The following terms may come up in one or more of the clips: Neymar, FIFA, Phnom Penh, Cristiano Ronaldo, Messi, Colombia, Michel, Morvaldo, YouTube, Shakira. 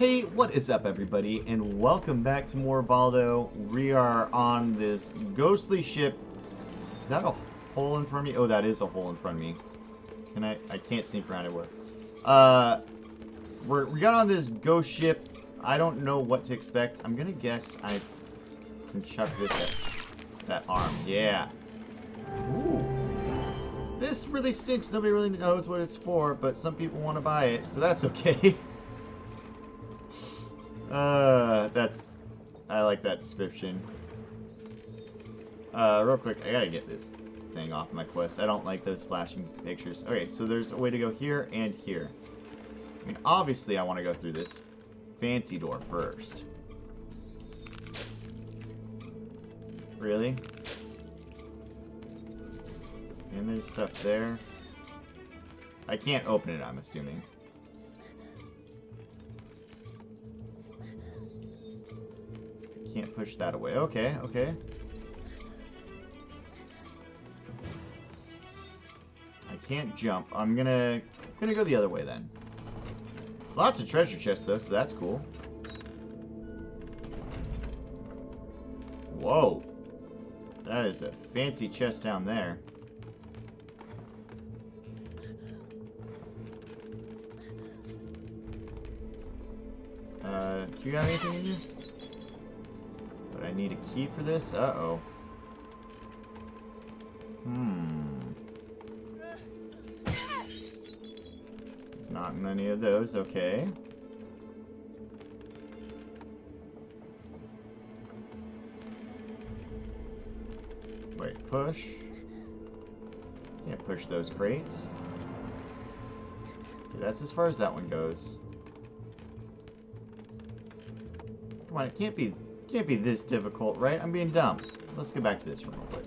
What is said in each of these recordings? Hey, what is up everybody, and welcome back to Morvaldo. We are on this ghostly ship. Is that a hole in front of me? Oh, that is a hole in front of me. And I can't sneak around it with. We got on this ghost ship. I don't know what to expect. I'm gonna guess I can chuck this at that arm. Yeah. Ooh. This really stinks. Nobody really knows what it's for, but some people want to buy it, so that's okay. I like that description. Real quick, I gotta get this thing off my quest. I don't like those flashing pictures. Okay, so there's a way to go here and here. I mean, obviously I want to go through this fancy door first. Really? And there's stuff there. I can't open it, I'm assuming. Can't push that away. Okay, okay. I can't jump. I'm gonna go the other way then. Lots of treasure chests though, so that's cool. Whoa. That is a fancy chest down there. Do you have anything in this? I need a key for this? Uh-oh. Not many of those, okay. Wait, push. Can't push those crates. Okay, that's as far as that one goes. Come on, it can't be this difficult, right? I'm being dumb. Let's go back to this one real quick.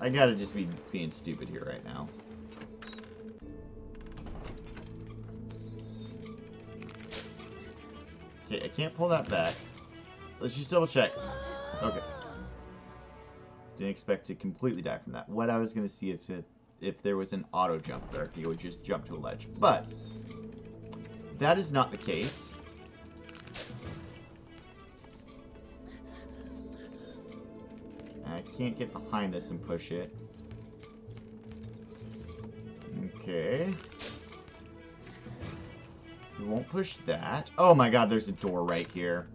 I gotta just be being stupid here right now. Okay, I can't pull that back. Let's just double check. Okay. Didn't expect to completely die from that. What I was gonna see if there was an auto jump there, if you would just jump to a ledge, but that is not the case. I can't get behind this and push it. Okay. We won't push that. Oh my god, there's a door right here.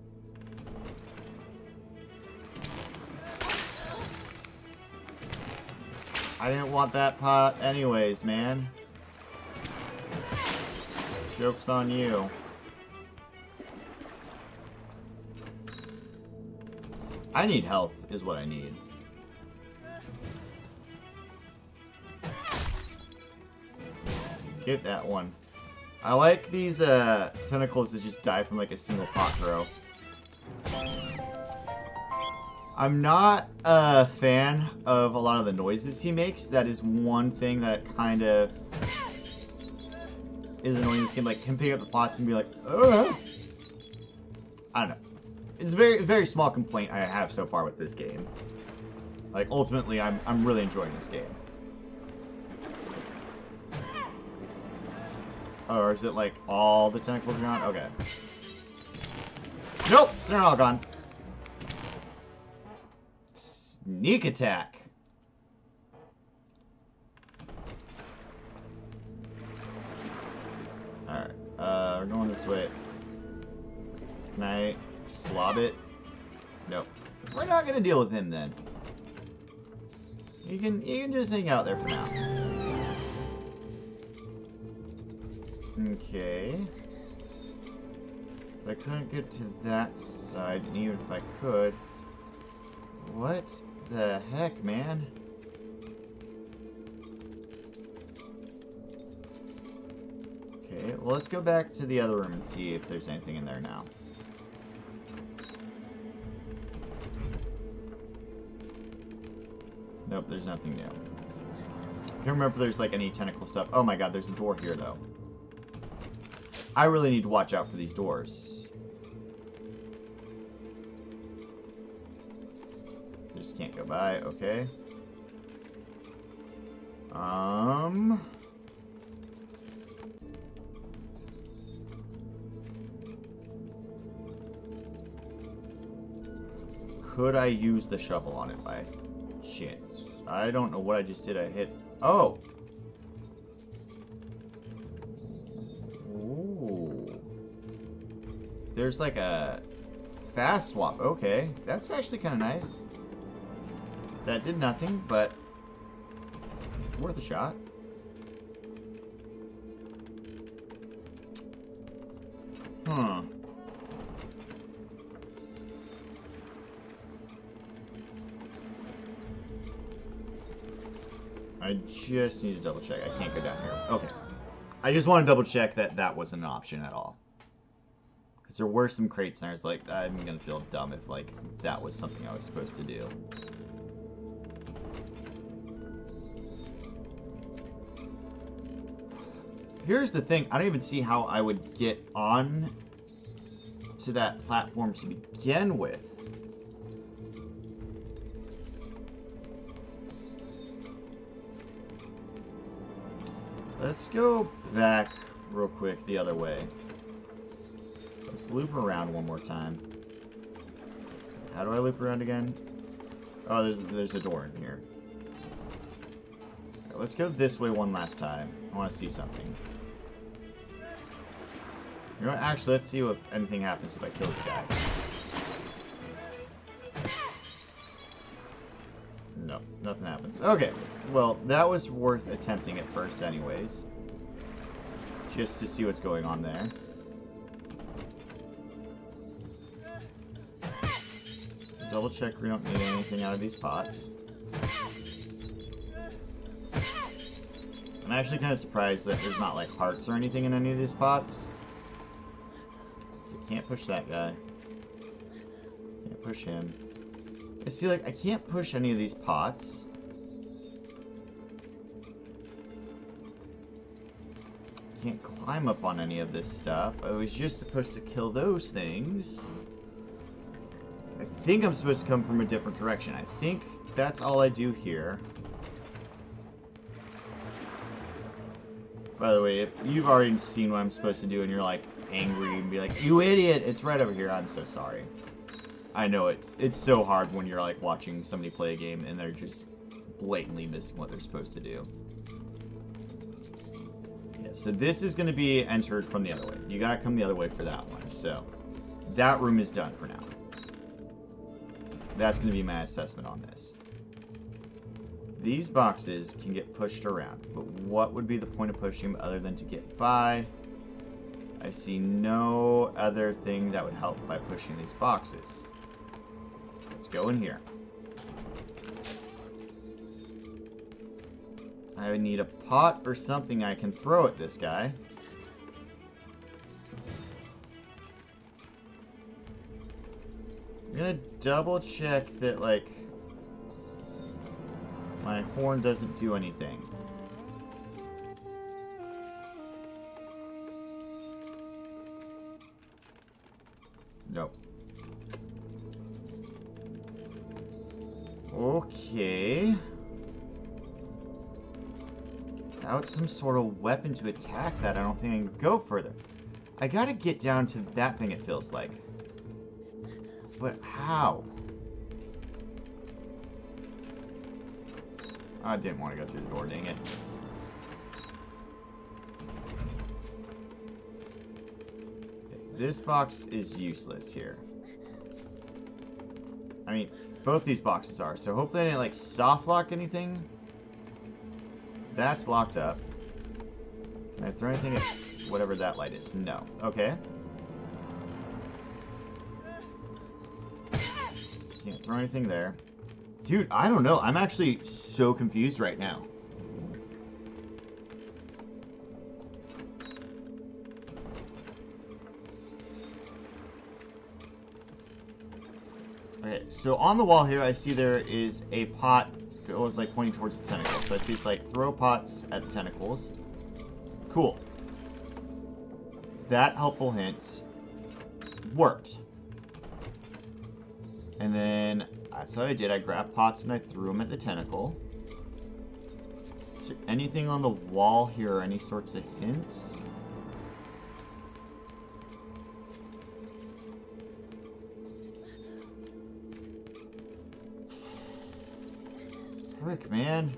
I didn't want that pot anyways, man. Joke's on you. I need health, is what I need. Get that one. I like these tentacles that just die from like a single pot throw. I'm not a fan of a lot of the noises he makes. That is one thing that kind of is annoying in this game. Like him picking up the pots and be like, ugh. I don't know. It's a very small complaint I have so far with this game. Like ultimately, I'm really enjoying this game. Oh, or is it like all the tentacles are gone? Okay. Nope, they're all gone. Sneak attack. All right, we're going this way. Can I slob it? Nope. We're not gonna deal with him then. You can just hang out there for now. Okay. But I couldn't get to that side, and even if I could. What the heck, man? Okay, well let's go back to the other room and see if there's anything in there now. Nope, there's nothing new. I don't remember if there's like any tentacle stuff. Oh my god, there's a door here though. I really need to watch out for these doors. Just can't go by, okay. Could I use the shovel on it by chance? I don't know what I just did. I hit... Oh! Ooh. There's like a fast swap. Okay. That's actually kind of nice. That did nothing, but worth a shot. Hmm. I just need to double check. I can't go down here. Okay. I just want to double check that that was an option at all. Because there were some crates and I was like, I'm going to feel dumb if like that was something I was supposed to do. Here's the thing. I don't even see how I would get on to that platform to begin with. Let's go back real quick the other way. Let's loop around one more time. How do I loop around again? Oh, there's a door in here. Right, let's go this way one last time. I want to see something. You know what? Actually, let's see if anything happens if I kill this guy. No, nothing happens. Okay, well, that was worth attempting at first anyways. Just to see what's going on there. Double check we don't need anything out of these pots. I'm actually kind of surprised that there's not like hearts or anything in any of these pots. Can't push that guy. Can't push him. I see, like, I can't push any of these pots. Can't climb up on any of this stuff. I was just supposed to kill those things. I think I'm supposed to come from a different direction. I think that's all I do here. By the way, if you've already seen what I'm supposed to do and you're like, angry and be like, you idiot, it's right over here. I'm so sorry. I know it's so hard when you're like watching somebody play a game and they're just blatantly missing what they're supposed to do. Yeah, so this is going to be entered from the other way. You gotta come the other way for that one. So that room is done for now. That's going to be my assessment on this. These boxes can get pushed around, but what would be the point of pushing them other than to get by? I see no other thing that would help by pushing these boxes. Let's go in here. I would need a pot or something I can throw at this guy. I'm gonna double check that, like, my horn doesn't do anything. Nope. Okay. Without some sort of weapon to attack that, I don't think I can go further. I gotta get down to that thing, it feels like. But how? I didn't want to go through the door, dang it. This box is useless here. I mean, both these boxes are, so hopefully I didn't, like, soft lock anything. That's locked up. Can I throw anything at whatever that light is? No. Okay. Can't throw anything there. Dude, I don't know. I'm actually so confused right now. Okay, so on the wall here, I see there is a pot, like, pointing towards the tentacles. So I see it's like, throw pots at the tentacles. Cool. That helpful hint worked. And then, that's what I did. I grabbed pots and I threw them at the tentacle. Is there anything on the wall here or any sorts of hints? Quick, man.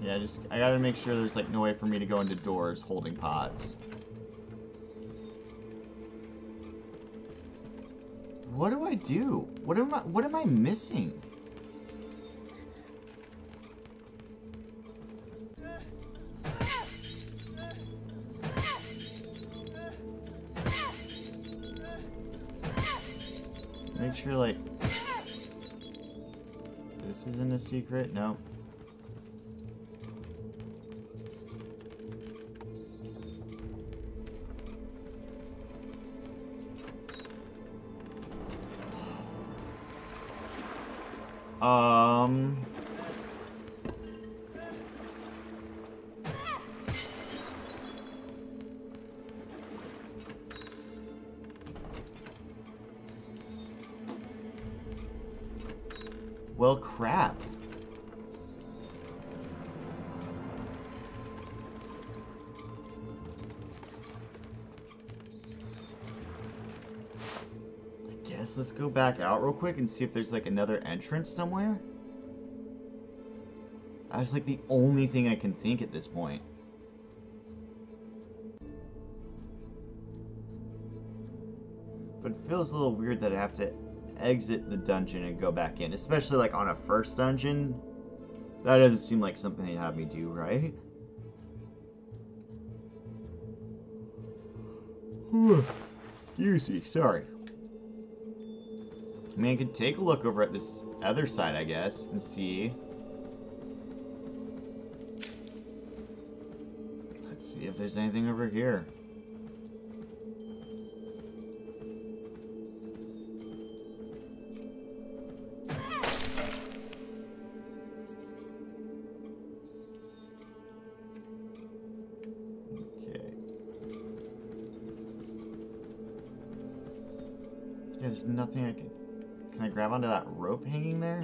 Yeah, I gotta make sure there's like no way for me to go into doors holding pods. What do I do? What am I missing? Make sure like this isn't a secret. Nope. Well, crap. I guess let's go back out real quick and see if there's like another entrance somewhere. That's like the only thing I can think at this point. But it feels a little weird that I have to exit the dungeon and go back in, especially like on a first dungeon. That doesn't seem like something they'd have me do, right? Excuse me, sorry. I mean, I could take a look over at this other side, I guess, and see. Let's see if there's anything over here. There's nothing I can... Can I grab onto that rope hanging there?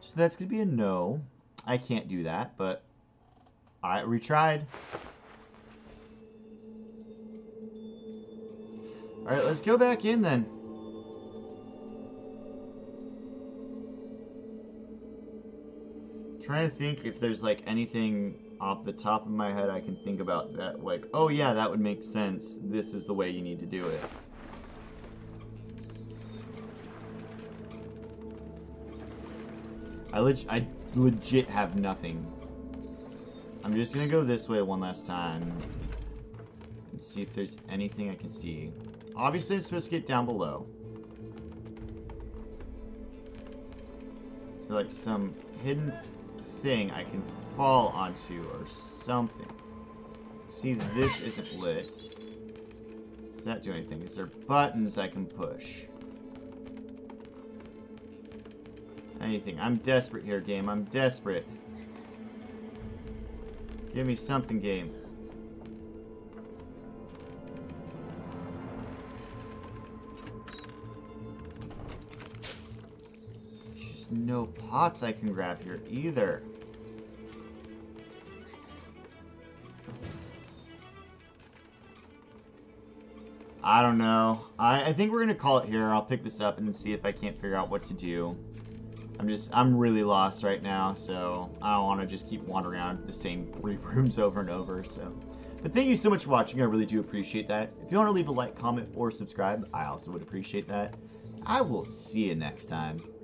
So that's gonna be a no. I can't do that, but I retried. Alright, let's go back in then. I'm trying to think if there's like anything off the top of my head I can think about that, like, oh yeah, that would make sense. This is the way you need to do it. I legit have nothing. I'm just gonna go this way one last time and see if there's anything I can see. Obviously I'm supposed to get down below. So like some hidden thing I can fall onto or something. See, this isn't lit. Does that do anything? Is there buttons I can push? Anything. I'm desperate here, game. I'm desperate. Give me something, game. There's just no pots I can grab here either. I don't know. I think we're gonna call it here. I'll pick this up and see if I can't figure out what to do. I'm really lost right now, so I don't want to just keep wandering around the same three rooms over and over. So, but thank you so much for watching. I really do appreciate that. If you want to leave a like, comment, or subscribe, I also would appreciate that. I will see you next time.